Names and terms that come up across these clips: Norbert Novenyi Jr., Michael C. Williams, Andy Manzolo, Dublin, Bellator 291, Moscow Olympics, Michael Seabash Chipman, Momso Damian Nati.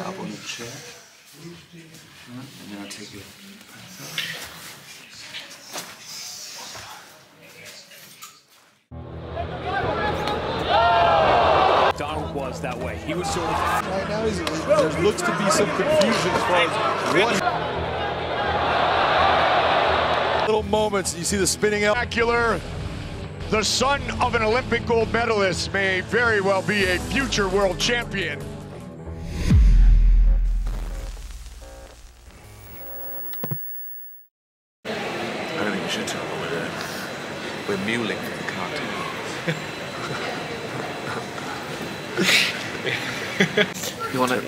that up on the chair. And then I'll take your pants off. Donald was that way. He was sort of... Right now, there looks to be some confusion as far as what... Little moments, you see the spinning out. The son of an Olympic gold medalist may very well be a future world champion. I don't think we should talk about that. We're mulling the cartoon.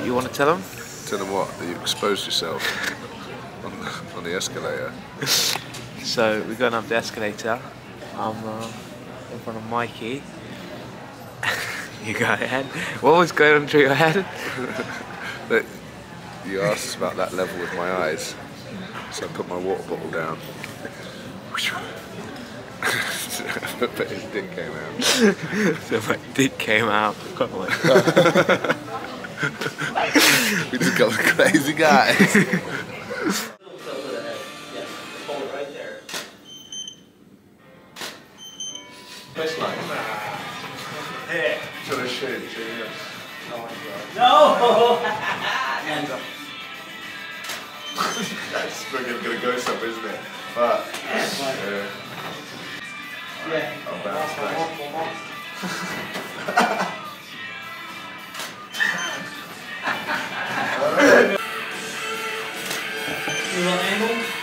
You wanna tell them? Tell them what? That you exposed yourself on the escalator. So we're going up the escalator. In front of Mikey. You go ahead. What was going on through your head? Look, you asked us about that level with my eyes, so I put my water bottle down. But his dick came out. So my dick came out. Oh my God. We just got the crazy guys. No! Hands up. That's gonna go somewhere, isn't it? But yeah. I'll bounce back.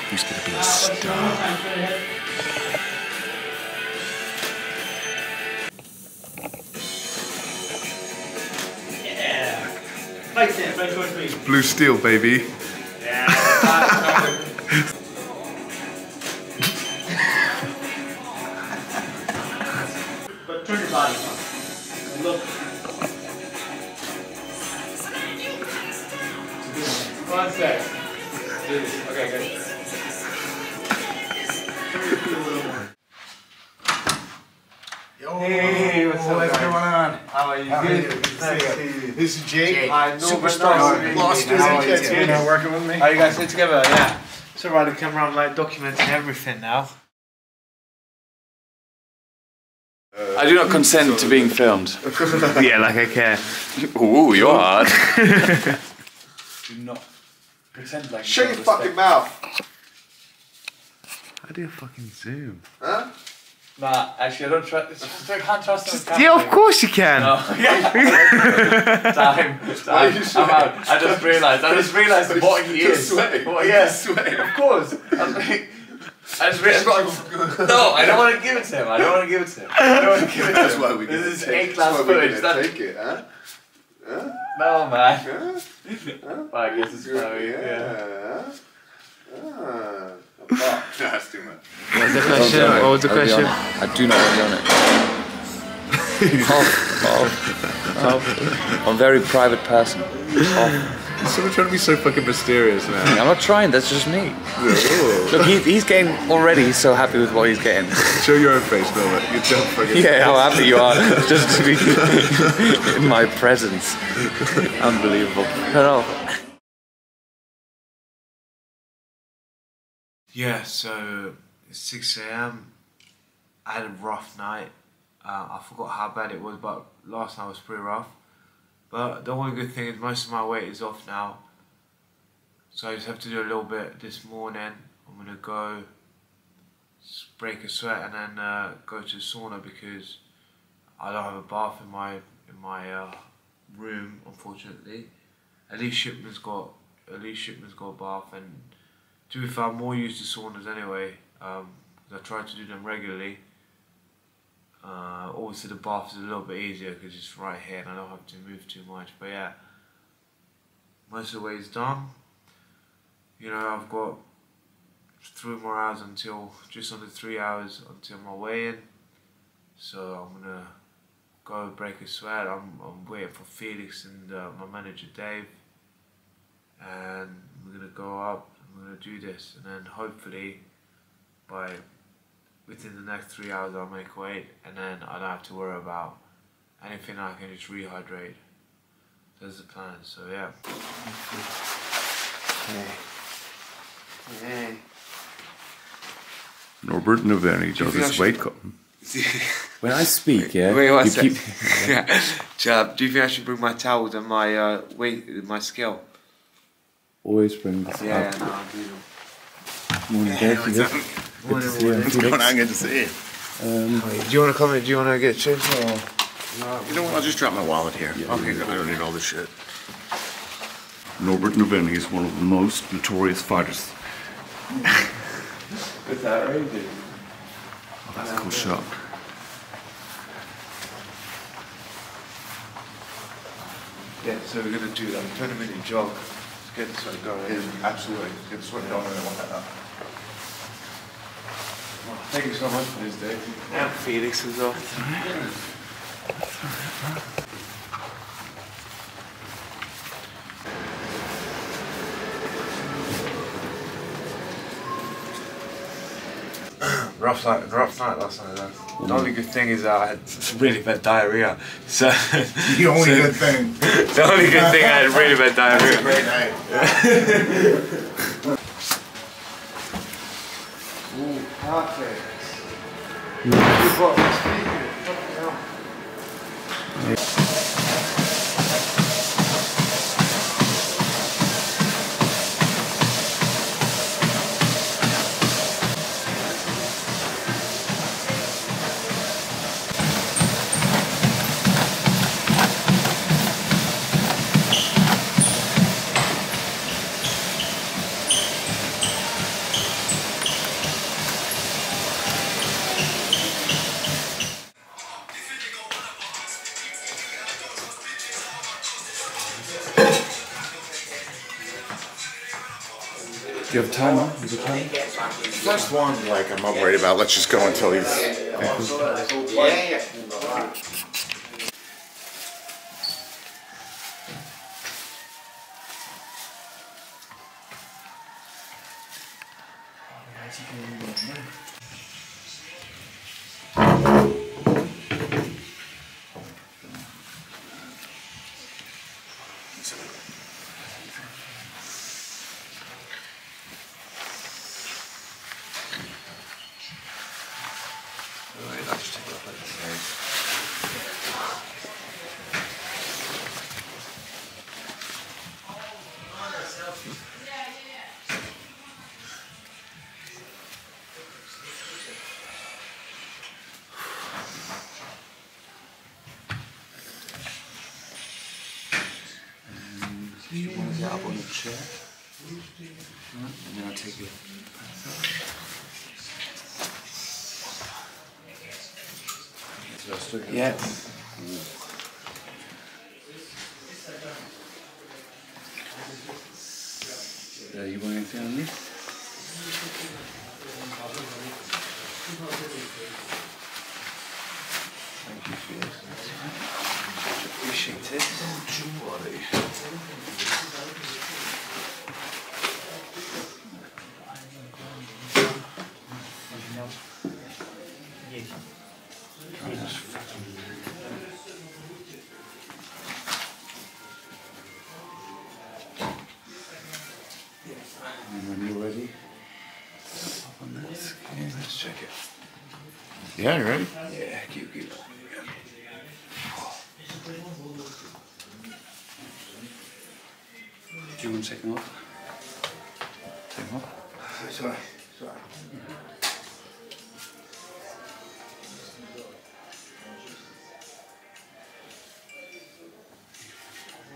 He's gonna be a star. Blue steel, baby. Yeah. But turn your body and look. One sec. Okay, good. Yo, hey, what's up, everyone? How are you? Good. This is Jake. Superstar. Lost his interest. Now working with me. Are you guys here together? Yeah. So right, the camera, I'm like documenting everything now. I do not consent to being filmed. Yeah, like I care. Ooh, you're hard. Do not pretend like. Shut your fucking mouth. How do you fucking zoom? Huh? Nah, actually I don't trust. I can't trust them. Yeah, of course you can. No. Time. I'm out. I just realised what he is. Sweating. What he is. Sweating. Of course. I just realised. No, I don't want to give it to him. That's why we did it. This is A-class footage. Take it, huh? Huh? No, man. Huh? Huh? Well, I guess it's probably, yeah. Ah. Oh, no, that's too much. What was the question? I do not want to be on it. I'm a very private person. Someone trying to be so fucking mysterious now. I'm not trying, that's just me. Look, he's getting already, he's so happy with what he's getting. Show your own face, Norbert. You don't fucking Yeah, how happy you are just to be in my presence. Unbelievable. Hello. Yeah, so it's 6 AM, I had a rough night, I forgot how bad it was, but last night was pretty rough. But the only good thing is most of my weight is off now, so I just have to do a little bit this morning. I'm going to go break a sweat and then go to the sauna because I don't have a bath in my room, unfortunately. At least Shipman's got a bath, and to be fair, I'm more used to saunas anyway, because I try to do them regularly. Obviously the bath is a little bit easier because it's right here and I don't have to move too much, but yeah. Most of the way is done. You know, I've got 3 more hours until, just under 3 hours until my weigh-in. So I'm gonna go break a sweat. I'm waiting for Felix and my manager Dave. And we're gonna go up. I'm going to do this, and then hopefully within the next 3 hours I'll make weight, and then I don't have to worry about anything. I can just rehydrate. There's the plan, so yeah. Okay. Hey. Norbert Novenyi does his weight cut. When I speak, yeah. Do you think I should bring my towels and my my scale? Always bring the towels. Yeah, no, I'll do them. Morning, Dave. What's going on? Good to see you. Do you want to come in? Do you want to get changed? No, you know what? I'll just drop my wallet here. Yeah, okay, I don't need all this shit. Norbert Novenyi is one of the most notorious fighters. It's outrageous. Oh, that's a cool shot. Yeah, so we're going to do that 20-minute jog. Let's get this one going. Yeah, absolutely. Get this one going and I want that up. Thank you so much for this, Dave. And Felix as well. Rough night last night. Though. The only good thing is I had really bad diarrhea. So the only good thing. The only good thing I had really bad diarrhea. That was a great night. Perfect. Do you have time on? Is it time? Last one, like, I'm not worried about. Let's just go until he's... Yeah. You want to get up on the chair, and then I'll take you. Yeah. Yeah. You want anything on this? Thank you for this. Appreciate it. Don't you worry. And when you're ready, up on that screen. Let's check it. Yeah, you ready? Yeah, keep going. Do you want to take them off? Take them off? Sorry.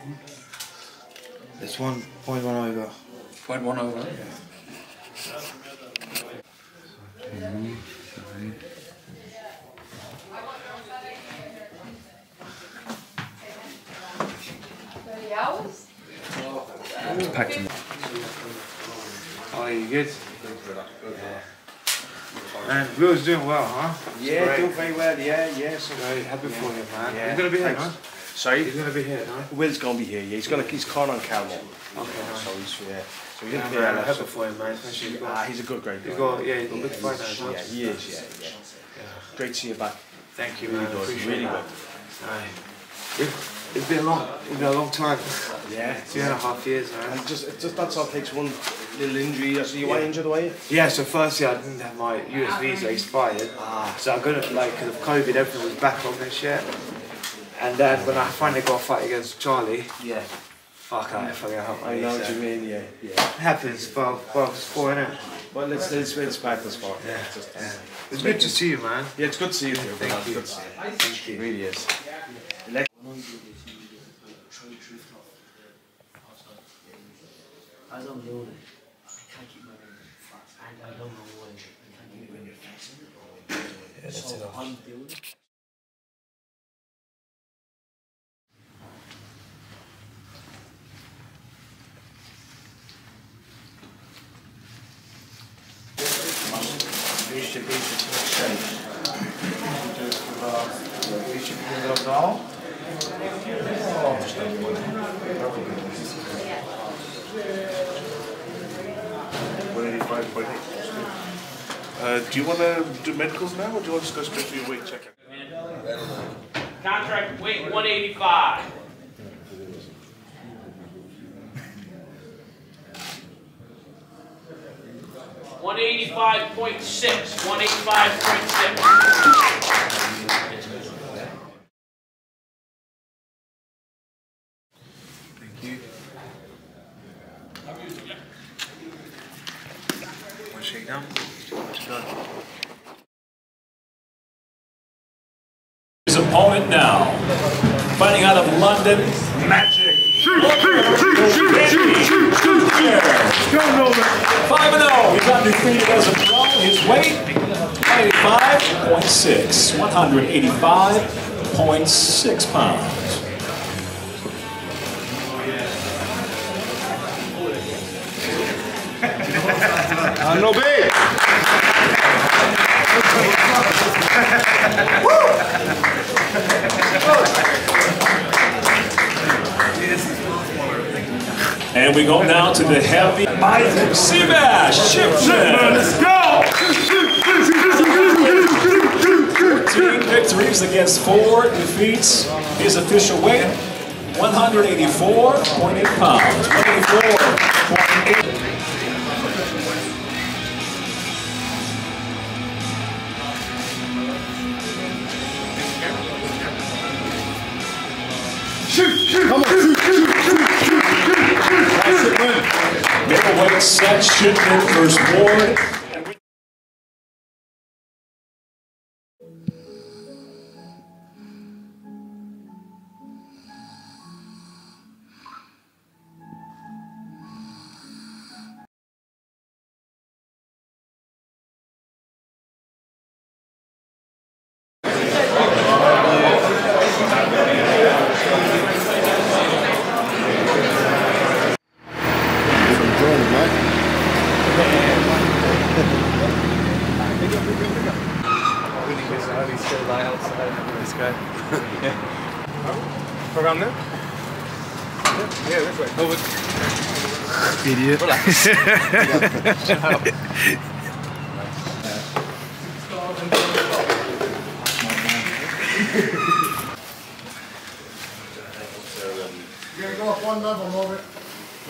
Mm-hmm. It's 1.1 over. 0.1 over? Yeah. It's packed in. Oh, you good? Man, Will's doing well, huh? Yeah, doing very well, yeah. So very happy for you, man. Yeah. You're going to be here, huh? Sorry? He's going to be here, no? Will's going to be here, yeah. He's got his car on camera. Okay, so he's here. So he's going to be here. I have it for him, man. He's a good, great guy. He's got a good fighter. Yeah, he is, yeah. Great to see you back. Thank you, man. Really good. Aye. It's been long. It's been a long time. Yeah, 2.5 years. Right? And just that's all it takes, one little injury. So you were injured, were you? Yeah. So firstly, I didn't have my US visa expired, so I couldn't, like, because of COVID, everything was backlogged and shit. And then when I finally got a fight against Charlie, yeah, fuck, I fucking help my visa. I know what you mean. Yeah, yeah. It happens. Well, sport, innit? Well, let's back the sport. Yeah. Yeah. It's good to see you, man. Yeah, it's good to see you. Thank you. Thank you. It really is. As I'm learning, I can't keep my brain flat, and I don't know why I can't keep my brain flat. So I'm building. We should be doing it now. Do you want to do medicals now, or do you want to go straight to your weight checker? Contract weight 185. One 85.6. 185.6. Thank you. One shake down. His opponent now, fighting out of London, Magic. Defeated as a pro, his weight 185.6, 185.6 pounds. I know, and we go now to the heavy Michael Seabash Chipman. Let's go! 14 victories against 4 defeats. His official weight 184.8 pounds. 184.8. Middleweight set, Shipman versus Ward. Around there? Yeah, this way. Over. Idiot. Relax. Shut up. You're going to go up one level, Norbert.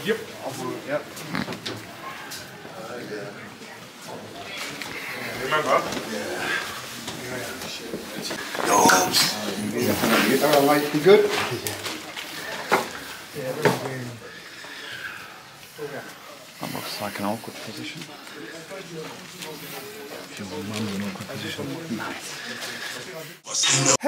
Yep. Yep. Remember? Yeah. Dogs. All right, you good? That looks like an awkward position. Your mum's an awkward position. Nice. Hey! I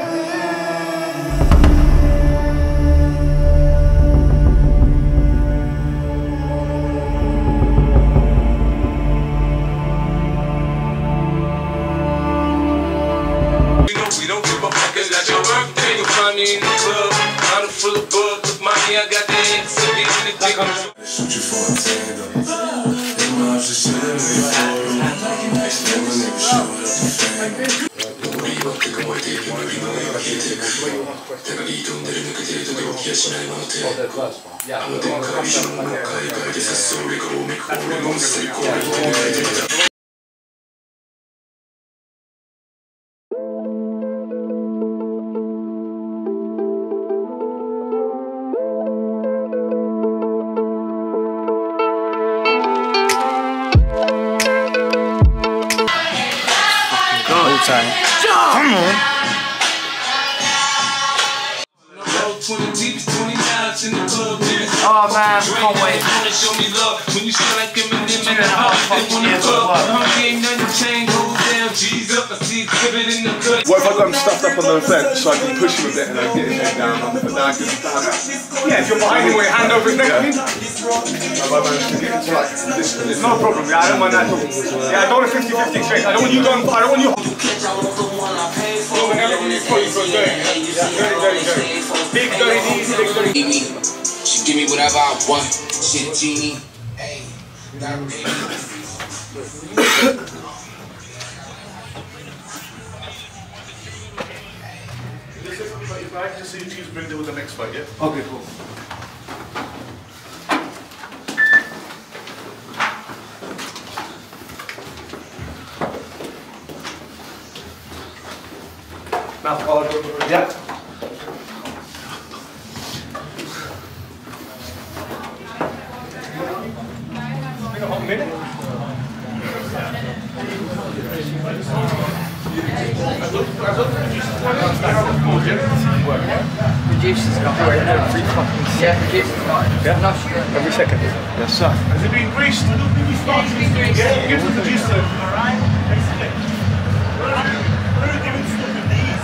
time. Come on. Oh man, can't wait. What if I got him stuffed up on the fence so I can push him a bit and I get his head down? But now I can have it. Yeah, if you're behind him with your hand over his neck, I mean. I managed to get into like this. No problem, yeah, I don't mind that problem. Yeah, I don't want a 50-50 exchange. I don't want you going, I don't want you. Big dirty D's, big dirty D's. She give me whatever I want. Shit, genie. Hey, that if I just see you choose bring with the next fight, yeah? Okay, cool. Now, yeah. Every second. Yes, sir. Has it been greased? I don't think it's greased. Yeah, you give it to the juicer. All right. Excellent. We're giving stuff with these.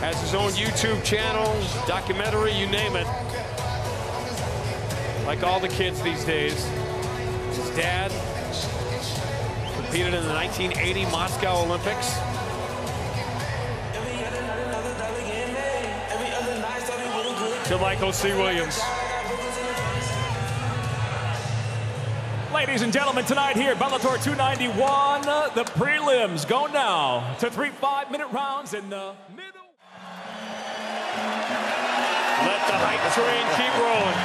Has his own YouTube channel, documentary, you name it. Like all the kids these days, his dad competed in the 1980 Moscow Olympics. To Michael C. Williams. Ladies and gentlemen, tonight here, Bellator 291, the prelims go now to 3 5-minute rounds in the middle. Let the hype train keep rolling.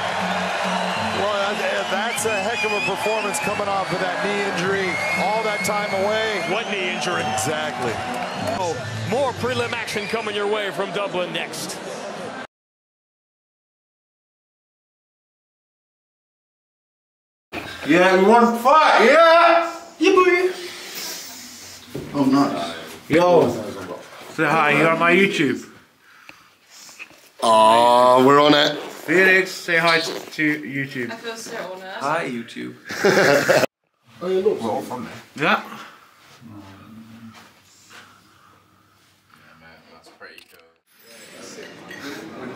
Well, that's a heck of a performance coming off of that knee injury, all that time away. What knee injury? Exactly. Oh, more prelim action coming your way from Dublin next. Yeah, we won the fight. Yeah. Yeah, boy. Oh, nice. Yo, say hi. You're on my YouTube. Oh, we're on it. Felix, say hi to YouTube. I feel so honoured. Hi, YouTube. Oh, you look all from there. Yeah. Yeah, man, that's pretty cool.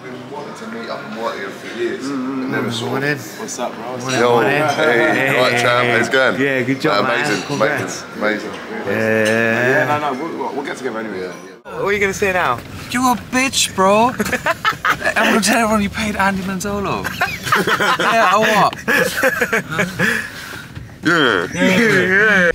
We've wanted to meet up and work here for years. Never saw it. What's up, bro? Yo, hey, right, champ, how's it going? Yeah, good job, amazing, man. Amazing, yeah. Yeah, no, we'll get together anyway. Yeah. What are you going to say now? You're a bitch, bro. I'm going to tell everyone you paid Andy Manzolo. Yeah, or what? Yeah. Yeah.